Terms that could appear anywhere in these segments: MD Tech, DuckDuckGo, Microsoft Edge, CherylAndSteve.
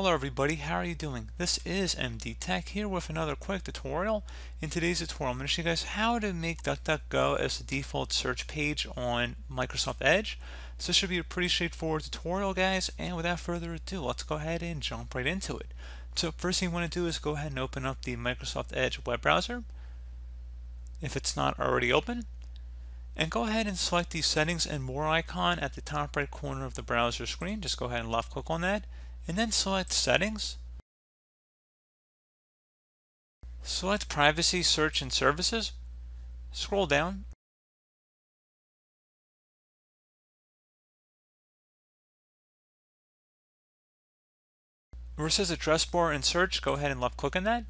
Hello everybody, how are you doing? This is MD Tech here with another quick tutorial. In today's tutorial, I'm going to show you guys how to make DuckDuckGo as the default search page on Microsoft Edge. So this should be a pretty straightforward tutorial, guys, and without further ado, let's go ahead and jump right into it. So first thing you want to do is go ahead and open up the Microsoft Edge web browser, if it's not already open, and go ahead and select the settings and more icon at the top right corner of the browser screen. Just go ahead and left click on that. And then select Settings, select Privacy, Search, and Services, scroll down, where it says Address Bar and Search, go ahead and left click on that,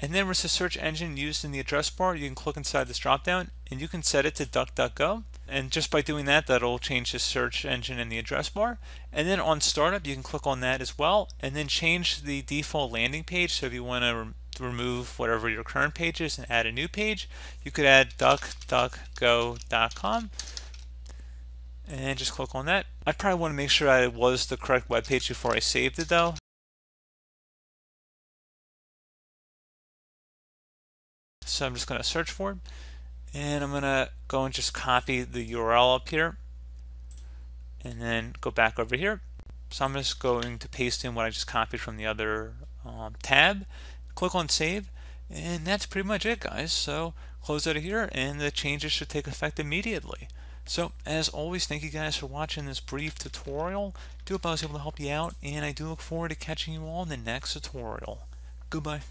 and then where it says Search Engine used in the address bar, you can click inside this drop down and you can set it to DuckDuckGo. And just by doing that, that'll change the search engine in the address bar. And then on startup, you can click on that as well, and then change the default landing page. So if you want to remove whatever your current page is and add a new page, you could add duckduckgo.com and just click on that. I probably want to make sure that it was the correct web page before I saved it though. So I'm just going to search for it. And I'm going to go and just copy the URL up here and then go back over here. So I'm just going to paste in what I just copied from the other tab. Click on Save, and that's pretty much it, guys. So close out of here, and the changes should take effect immediately. So as always, thank you guys for watching this brief tutorial. I do hope I was able to help you out, and I do look forward to catching you all in the next tutorial. Goodbye.